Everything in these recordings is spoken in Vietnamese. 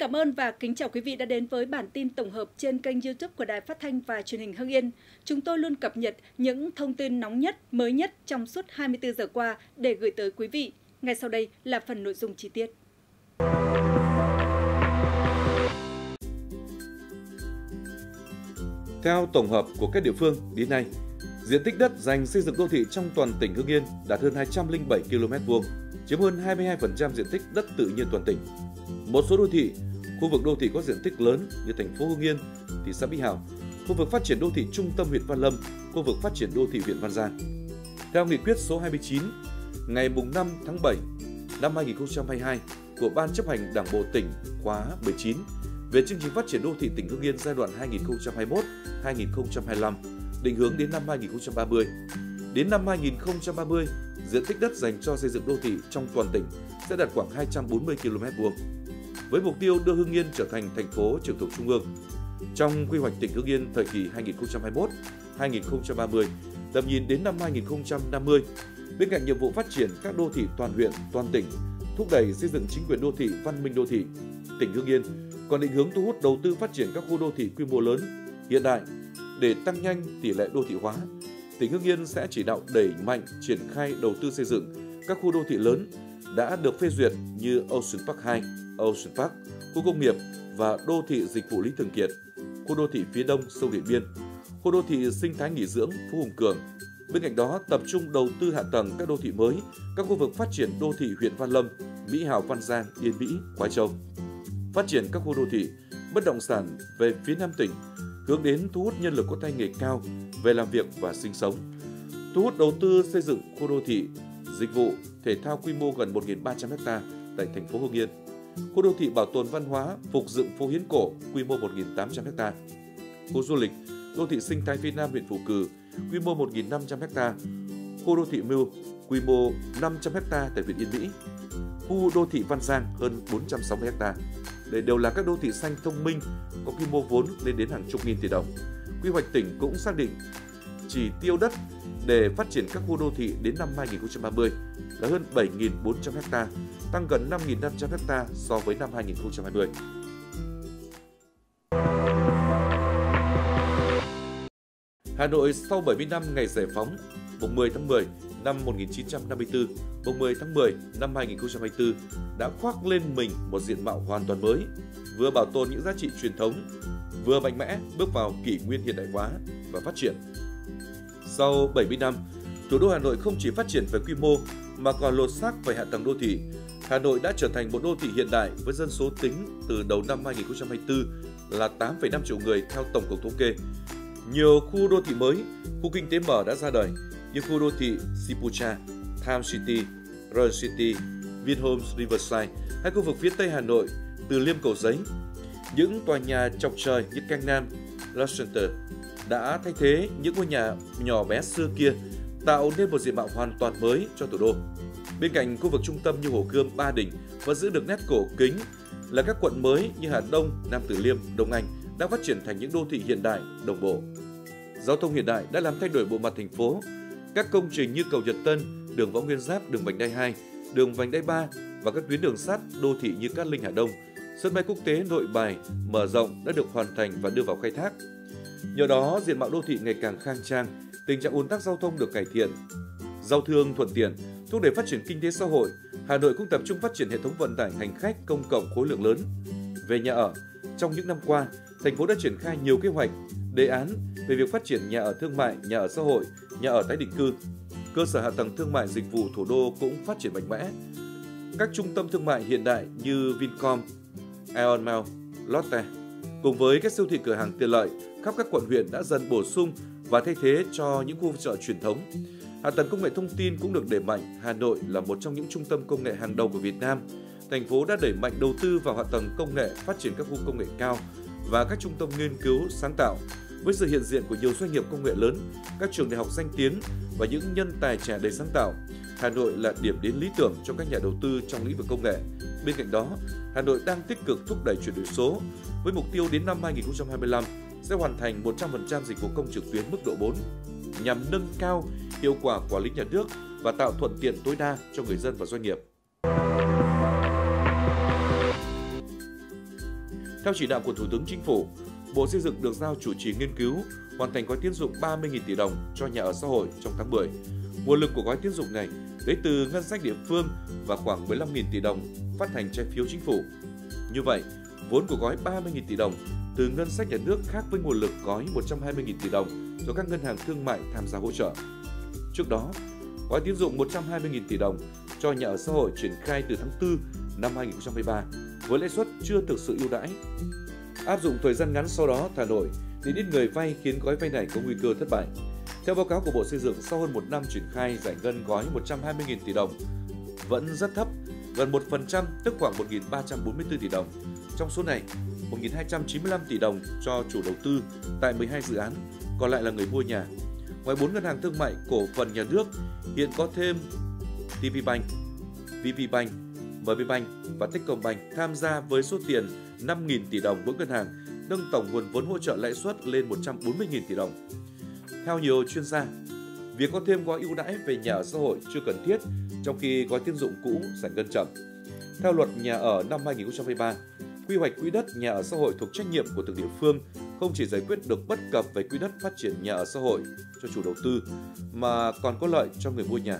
cảm ơn và kính chào quý vị đã đến với bản tin tổng hợp trên kênh YouTube của Đài Phát thanh và Truyền hình Hưng Yên. Chúng tôi luôn cập nhật những thông tin nóng nhất, mới nhất trong suốt 24 giờ qua để gửi tới quý vị. Ngay sau đây là phần nội dung chi tiết. Theo tổng hợp của các địa phương đến nay, diện tích đất dành xây dựng đô thị trong toàn tỉnh Hưng Yên đạt hơn 207 km2, chiếm hơn 22% diện tích đất tự nhiên toàn tỉnh. Một số đô thị, khu vực đô thị có diện tích lớn như thành phố Hưng Yên, thị xã Mỹ Hảo, khu vực phát triển đô thị trung tâm huyện Văn Lâm, khu vực phát triển đô thị huyện Văn Giang. Theo nghị quyết số 29 ngày 5 tháng 7 năm 2022 của Ban chấp hành Đảng bộ tỉnh khóa 19 về chương trình phát triển đô thị tỉnh Hưng Yên giai đoạn 2021-2025, định hướng đến năm 2030. Đến năm 2030, diện tích đất dành cho xây dựng đô thị trong toàn tỉnh sẽ đạt khoảng 240 km2. Với mục tiêu đưa Hưng Yên trở thành thành phố trực thuộc trung ương. Trong quy hoạch tỉnh Hưng Yên thời kỳ 2021-2030, tầm nhìn đến năm 2050, bên cạnh nhiệm vụ phát triển các đô thị toàn huyện, toàn tỉnh, thúc đẩy xây dựng chính quyền đô thị, văn minh đô thị, tỉnh Hưng Yên còn định hướng thu hút đầu tư phát triển các khu đô thị quy mô lớn, hiện đại để tăng nhanh tỷ lệ đô thị hóa. Tỉnh Hưng Yên sẽ chỉ đạo đẩy mạnh triển khai đầu tư xây dựng các khu đô thị lớn đã được phê duyệt như Ocean Park 2, Ocean Park, khu công nghiệp và đô thị dịch vụ Lý Thường Kiệt, khu đô thị phía đông sông Điện Biên, khu đô thị sinh thái nghỉ dưỡng Phú Hùng Cường. Bên cạnh đó, tập trung đầu tư hạ tầng các đô thị mới, các khu vực phát triển đô thị huyện Văn Lâm, Mỹ Hảo, Văn Giang, Yên Mỹ, Quái Châu. Phát triển các khu đô thị, bất động sản về phía Nam tỉnh, hướng đến thu hút nhân lực có tay nghề cao về làm việc và sinh sống. Thu hút đầu tư xây dựng khu đô thị, dịch vụ, thể thao quy mô gần 1.300 ha tại thành phố Hưng Yên. Khu đô thị bảo tồn văn hóa, phục dựng phố hiến cổ quy mô 1.800 ha. Khu du lịch, đô thị sinh thái phía Nam huyện Phủ Cử quy mô 1.500 ha. Khu đô thị Mưu quy mô 500 ha tại huyện Yên Mỹ. Khu đô thị Văn Giang hơn 460 ha. Đây đều là các đô thị xanh thông minh có quy mô vốn lên đến hàng chục nghìn tỷ đồng. Quy hoạch tỉnh cũng xác định chỉ tiêu đất để phát triển các khu đô thị đến năm 2030 là hơn 7.400 ha, tăng gần 5.500 ha so với năm 2020. Hà Nội sau 70 năm ngày giải phóng, mùng 10 tháng 10 năm 1954, mùng 10 tháng 10 năm 2024 đã khoác lên mình một diện mạo hoàn toàn mới, vừa bảo tồn những giá trị truyền thống, vừa mạnh mẽ bước vào kỷ nguyên hiện đại hóa và phát triển. Sau 70 năm, thủ đô Hà Nội không chỉ phát triển về quy mô mà còn lột xác về hạ tầng đô thị. Hà Nội đã trở thành một đô thị hiện đại với dân số tính từ đầu năm 2024 là 8,5 triệu người theo Tổng cục Thống kê. Nhiều khu đô thị mới, khu kinh tế mở đã ra đời như khu đô thị Ciputra, Thames City, Royal City, Vinhomes Riverside hay khu vực phía Tây Hà Nội, Từ Liêm, Cầu Giấy. Những tòa nhà chọc trời như Canh Nam, Lausanne đã thay thế những ngôi nhà nhỏ bé xưa kia, tạo nên một diện mạo hoàn toàn mới cho thủ đô. Bên cạnh khu vực trung tâm như Hồ Gươm, Ba Đình và giữ được nét cổ kính là các quận mới như Hà Đông, Nam Từ Liêm, Đông Anh đã phát triển thành những đô thị hiện đại, đồng bộ. Giao thông hiện đại đã làm thay đổi bộ mặt thành phố. Các công trình như cầu Nhật Tân, đường Võ Nguyên Giáp, đường Vành Đai 2, đường Vành Đai 3 và các tuyến đường sắt đô thị như Cát Linh, Hà Đông, sân bay quốc tế Nội Bài mở rộng đã được hoàn thành và đưa vào khai thác. Nhờ đó, diện mạo đô thị ngày càng khang trang, tình trạng ùn tắc giao thông được cải thiện. Giao thương thuận tiện, thúc đẩy phát triển kinh tế xã hội, Hà Nội cũng tập trung phát triển hệ thống vận tải hành khách công cộng khối lượng lớn. Về nhà ở, trong những năm qua, thành phố đã triển khai nhiều kế hoạch, đề án về việc phát triển nhà ở thương mại, nhà ở xã hội, nhà ở tái định cư. Cơ sở hạ tầng thương mại dịch vụ thủ đô cũng phát triển mạnh mẽ. Các trung tâm thương mại hiện đại như Vincom, Aeon Mall, Lotte cùng với các siêu thị cửa hàng tiện lợi khắp các quận huyện đã dần bổ sung và thay thế cho những khu chợ truyền thống. Hạ tầng công nghệ thông tin cũng được đẩy mạnh. Hà Nội là một trong những trung tâm công nghệ hàng đầu của Việt Nam. Thành phố đã đẩy mạnh đầu tư vào hạ tầng công nghệ, phát triển các khu công nghệ cao và các trung tâm nghiên cứu sáng tạo. Với sự hiện diện của nhiều doanh nghiệp công nghệ lớn, các trường đại học danh tiếng và những nhân tài trẻ đầy sáng tạo, Hà Nội là điểm đến lý tưởng cho các nhà đầu tư trong lĩnh vực công nghệ. Bên cạnh đó, Hà Nội đang tích cực thúc đẩy chuyển đổi số với mục tiêu đến năm 2025 sẽ hoàn thành 100% dịch vụ công trực tuyến mức độ 4 nhằm nâng cao hiệu quả quản lý nhà nước và tạo thuận tiện tối đa cho người dân và doanh nghiệp. Theo chỉ đạo của Thủ tướng Chính phủ, Bộ Xây dựng được giao chủ trì nghiên cứu, hoàn thành gói tín dụng 30.000 tỷ đồng cho nhà ở xã hội trong tháng 10. Nguồn lực của gói tín dụng này lấy từ ngân sách địa phương và khoảng 15.000 tỷ đồng phát hành trái phiếu chính phủ. Như vậy, vốn của gói 30.000 tỷ đồng từ ngân sách nhà nước khác với nguồn lực gói 120.000 tỷ đồng do các ngân hàng thương mại tham gia hỗ trợ. Trước đó, gói tín dụng 120.000 tỷ đồng cho nhà ở xã hội triển khai từ tháng 4 năm 2023 với lãi suất chưa thực sự ưu đãi. Áp dụng thời gian ngắn sau đó thả nổi nên ít người vay khiến gói vay này có nguy cơ thất bại. Theo báo cáo của Bộ Xây dựng, sau hơn 1 năm triển khai giải ngân gói 120.000 tỷ đồng vẫn rất thấp, gần 1%, tức khoảng 1.344 tỷ đồng. Trong số này, 1.295 tỷ đồng cho chủ đầu tư tại 12 dự án, còn lại là người mua nhà. Ngoài 4 ngân hàng thương mại cổ phần nhà nước, hiện có thêm TPBank, VIB Bank, MBBank và Techcombank tham gia với số tiền 5.000 tỷ đồng mỗi ngân hàng, nâng tổng nguồn vốn hỗ trợ lãi suất lên 140.000 tỷ đồng. Theo nhiều chuyên gia, việc có thêm gói ưu đãi về nhà ở xã hội chưa cần thiết, trong khi gói tín dụng cũ giải ngân chậm. Theo luật nhà ở năm 2023, quy hoạch quỹ đất nhà ở xã hội thuộc trách nhiệm của từng địa phương, không chỉ giải quyết được bất cập về quỹ đất phát triển nhà ở xã hội cho chủ đầu tư mà còn có lợi cho người mua nhà.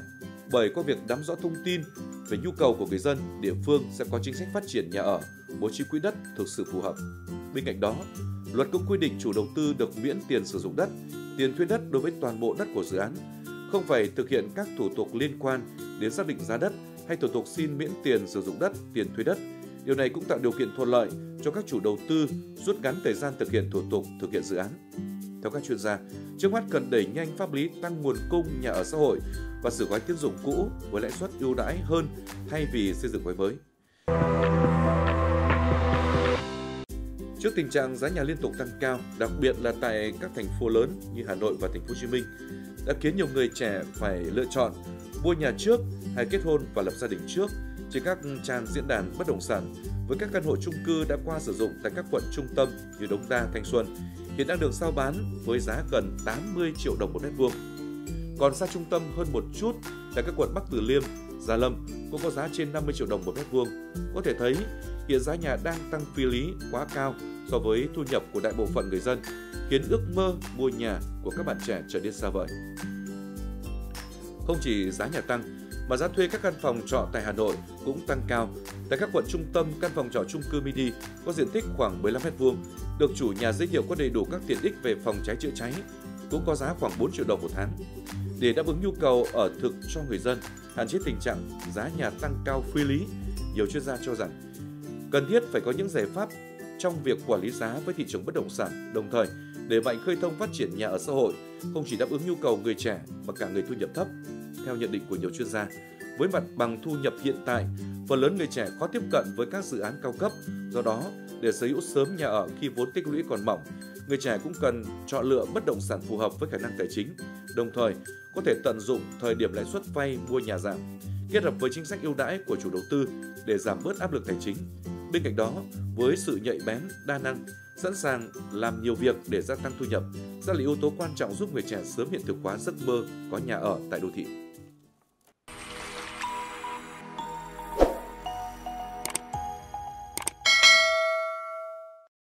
Bởi qua việc nắm rõ thông tin về nhu cầu của người dân, địa phương sẽ có chính sách phát triển nhà ở, bố trí quỹ đất thực sự phù hợp. Bên cạnh đó, luật cũng quy định chủ đầu tư được miễn tiền sử dụng đất, tiền thuê đất đối với toàn bộ đất của dự án, không phải thực hiện các thủ tục liên quan đến xác định giá đất hay thủ tục xin miễn tiền sử dụng đất, tiền thuê đất. Điều này cũng tạo điều kiện thuận lợi cho các chủ đầu tư rút ngắn thời gian thực hiện thủ tục, thực hiện dự án. Theo các chuyên gia, trước mắt cần đẩy nhanh pháp lý tăng nguồn cung nhà ở xã hội và sửa gói tín dụng cũ với lãi suất ưu đãi hơn thay vì xây dựng gói mới. Trước tình trạng giá nhà liên tục tăng cao, đặc biệt là tại các thành phố lớn như Hà Nội và Thành phố Hồ Chí Minh, đã khiến nhiều người trẻ phải lựa chọn mua nhà trước hay kết hôn và lập gia đình trước trên các trang diễn đàn bất động sản với các căn hộ chung cư đã qua sử dụng tại các quận trung tâm như Đống Đa, Thanh Xuân hiện đang được giao bán với giá gần 80 triệu đồng một mét vuông. Còn xa trung tâm hơn một chút là các quận Bắc Từ Liêm, Gia Lâm cũng có giá trên 50 triệu đồng một mét vuông. Có thể thấy hiện giá nhà đang tăng phi lý quá cao so với thu nhập của đại bộ phận người dân, khiến ước mơ mua nhà của các bạn trẻ trở nên xa vời. Không chỉ giá nhà tăng mà giá thuê các căn phòng trọ tại Hà Nội cũng tăng cao. Tại các quận trung tâm, căn phòng trọ chung cư mini có diện tích khoảng 15 m2, được chủ nhà giới thiệu có đầy đủ các tiện ích về phòng cháy chữa cháy, cũng có giá khoảng 4 triệu đồng một tháng. Để đáp ứng nhu cầu ở thực cho người dân, hạn chế tình trạng giá nhà tăng cao phi lý, nhiều chuyên gia cho rằng cần thiết phải có những giải pháp trong việc quản lý giá với thị trường bất động sản, đồng thời đẩy mạnh khơi thông phát triển nhà ở xã hội, không chỉ đáp ứng nhu cầu người trẻ mà cả người thu nhập thấp. Theo nhận định của nhiều chuyên gia, với mặt bằng thu nhập hiện tại, phần lớn người trẻ khó tiếp cận với các dự án cao cấp. Do đó, để sở hữu sớm nhà ở khi vốn tích lũy còn mỏng, người trẻ cũng cần chọn lựa bất động sản phù hợp với khả năng tài chính, đồng thời có thể tận dụng thời điểm lãi suất vay mua nhà giảm, kết hợp với chính sách ưu đãi của chủ đầu tư để giảm bớt áp lực tài chính. Bên cạnh đó, với sự nhạy bén, đa năng, sẵn sàng làm nhiều việc để gia tăng thu nhập, sẽ là yếu tố quan trọng giúp người trẻ sớm hiện thực hóa giấc mơ có nhà ở tại đô thị.